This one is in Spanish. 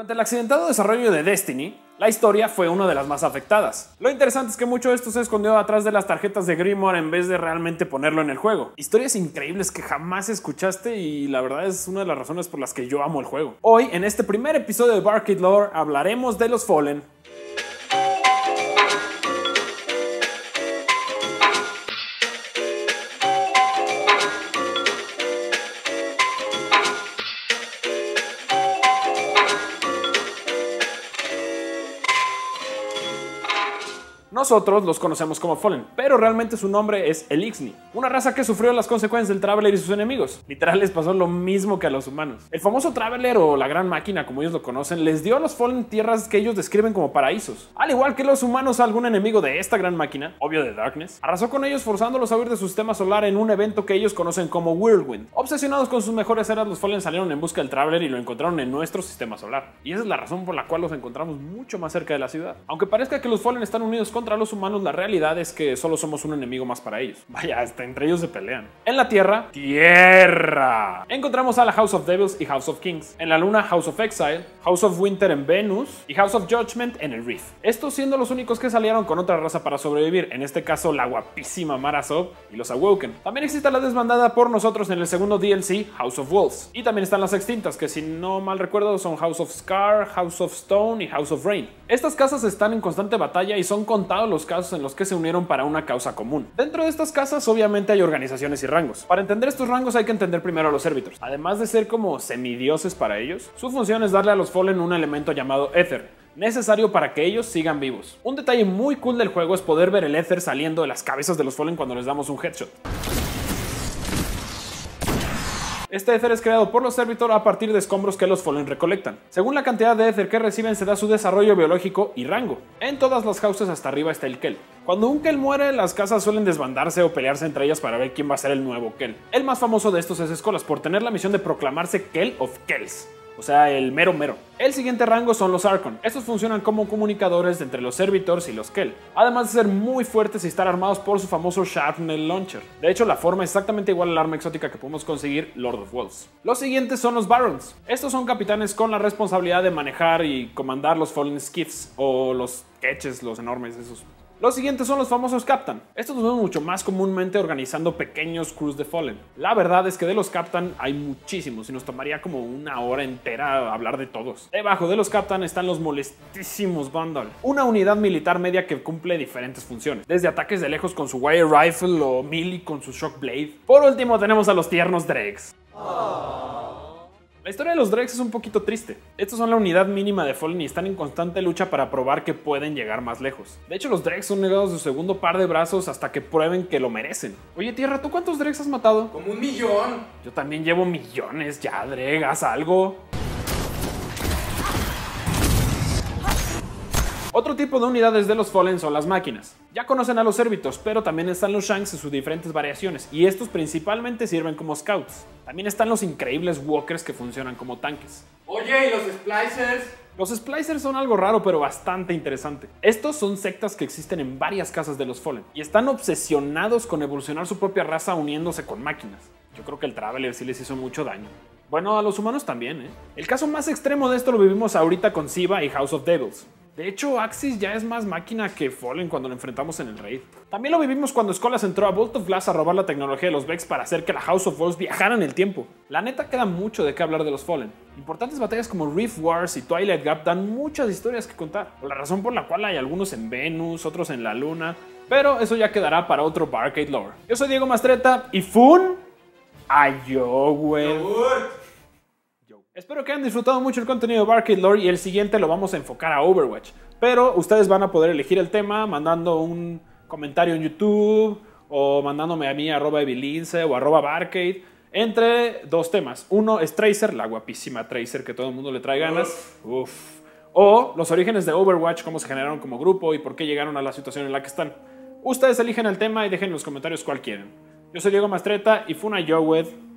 Durante el accidentado desarrollo de Destiny, la historia fue una de las más afectadas. Lo interesante es que mucho de esto se escondió atrás de las tarjetas de Grimoire en vez de realmente ponerlo en el juego. Historias increíbles que jamás escuchaste y la verdad es una de las razones por las que yo amo el juego. Hoy, en este primer episodio de BarcadeVG Lore, hablaremos de los Fallen, nosotros los conocemos como Fallen, pero realmente su nombre es Elixni, una raza que sufrió las consecuencias del Traveler y sus enemigos. Literal les pasó lo mismo que a los humanos. El famoso Traveler o la Gran Máquina, como ellos lo conocen, les dio a los Fallen tierras que ellos describen como paraísos. Al igual que los humanos, algún enemigo de esta Gran Máquina, obvio de Darkness, arrasó con ellos forzándolos a huir de su sistema solar en un evento que ellos conocen como Whirlwind. Obsesionados con sus mejores eras, los Fallen salieron en busca del Traveler y lo encontraron en nuestro sistema solar. Y esa es la razón por la cual los encontramos mucho más cerca de la ciudad. Aunque parezca que los Fallen están unidos contra los humanos, la realidad es que solo somos un enemigo más para ellos. Vaya, hasta entre ellos se pelean. En la Tierra, encontramos a la House of Devils y House of Kings. En la Luna, House of Exile, House of Winter en Venus y House of Judgment en el Reef. Estos siendo los únicos que salieron con otra raza para sobrevivir, en este caso la guapísima Mara Sob y los Awoken. También existe la desbandada por nosotros en el segundo DLC, House of Wolves. Y también están las extintas, que si no mal recuerdo son House of Scar, House of Stone y House of Rain. Estas casas están en constante batalla y son contados los casos en los que se unieron para una causa común. Dentro de estas casas obviamente hay organizaciones y rangos. Para entender estos rangos hay que entender primero a los Servitors. Además de ser como semidioses para ellos, su función es darle a los Fallen un elemento llamado Ether, necesario para que ellos sigan vivos. Un detalle muy cool del juego es poder ver el Ether saliendo de las cabezas de los Fallen cuando les damos un headshot. Este Ether es creado por los Servitor a partir de escombros que los Fallen recolectan. Según la cantidad de Ether que reciben se da su desarrollo biológico y rango. En todas las houses hasta arriba está el Kel. Cuando un Kel muere, las casas suelen desbandarse o pelearse entre ellas para ver quién va a ser el nuevo Kel. El más famoso de estos es Escolas, por tener la misión de proclamarse Kel of Kels, o sea, el mero mero. El siguiente rango son los Archon. Estos funcionan como comunicadores entre los Servitors y los Kel, además de ser muy fuertes y estar armados por su famoso Shardnell Launcher. De hecho, la forma es exactamente igual al arma exótica que podemos conseguir Lord of Wolves. Los siguientes son los Barons. Estos son capitanes con la responsabilidad de manejar y comandar los Fallen Skiffs, o los Ketches, los enormes esos. Los siguientes son los famosos Captain. Estos los vemos mucho más comúnmente organizando pequeños crews de Fallen. La verdad es que de los Captain hay muchísimos y nos tomaría como una hora entera hablar de todos. Debajo de los Captain están los molestísimos Vandal, una unidad militar media que cumple diferentes funciones, desde ataques de lejos con su wire rifle o melee con su shock blade. Por último tenemos a los tiernos Dregs. La historia de los Dregs es un poquito triste. Estos son la unidad mínima de Fallen y están en constante lucha para probar que pueden llegar más lejos. De hecho, los Dregs son negados de su segundo par de brazos hasta que prueben que lo merecen. Oye, Tierra, ¿tú cuántos Dregs has matado? Como 1,000,000. Yo también llevo millones ya, Dreg, haz algo. Otro tipo de unidades de los Fallen son las máquinas. Ya conocen a los Servitors, pero también están los Shanks en sus diferentes variaciones, y estos principalmente sirven como scouts. También están los increíbles Walkers que funcionan como tanques. Oye, ¿y los Splicers? Los Splicers son algo raro pero bastante interesante. Estos son sectas que existen en varias casas de los Fallen, y están obsesionados con evolucionar su propia raza uniéndose con máquinas. Yo creo que el Traveler sí les hizo mucho daño. Bueno, a los humanos también, ¿eh? El caso más extremo de esto lo vivimos ahorita con Siva y House of Devils. De hecho, Axis ya es más máquina que Fallen cuando lo enfrentamos en el raid. También lo vivimos cuando Skolas entró a Vault of Glass a robar la tecnología de los Vex para hacer que la House of Wolves viajara en el tiempo. La neta queda mucho de qué hablar de los Fallen. Importantes batallas como Reef Wars y Twilight Gap dan muchas historias que contar, por la razón por la cual hay algunos en Venus, otros en la Luna, pero eso ya quedará para otro Barcade Lore. Yo soy Diego Mastreta y Fun Ayo, güey. Espero que hayan disfrutado mucho el contenido de BarcadeVG Lore y el siguiente lo vamos a enfocar a Overwatch. Pero ustedes van a poder elegir el tema mandando un comentario en YouTube o mandándome a mí @evilince o @Barcade entre dos temas. Uno es Tracer, la guapísima Tracer que todo el mundo le trae ganas. Uf. O los orígenes de Overwatch, cómo se generaron como grupo y por qué llegaron a la situación en la que están. Ustedes eligen el tema y dejen en los comentarios cuál quieren. Yo soy Diego Mastreta y Funa Yowed.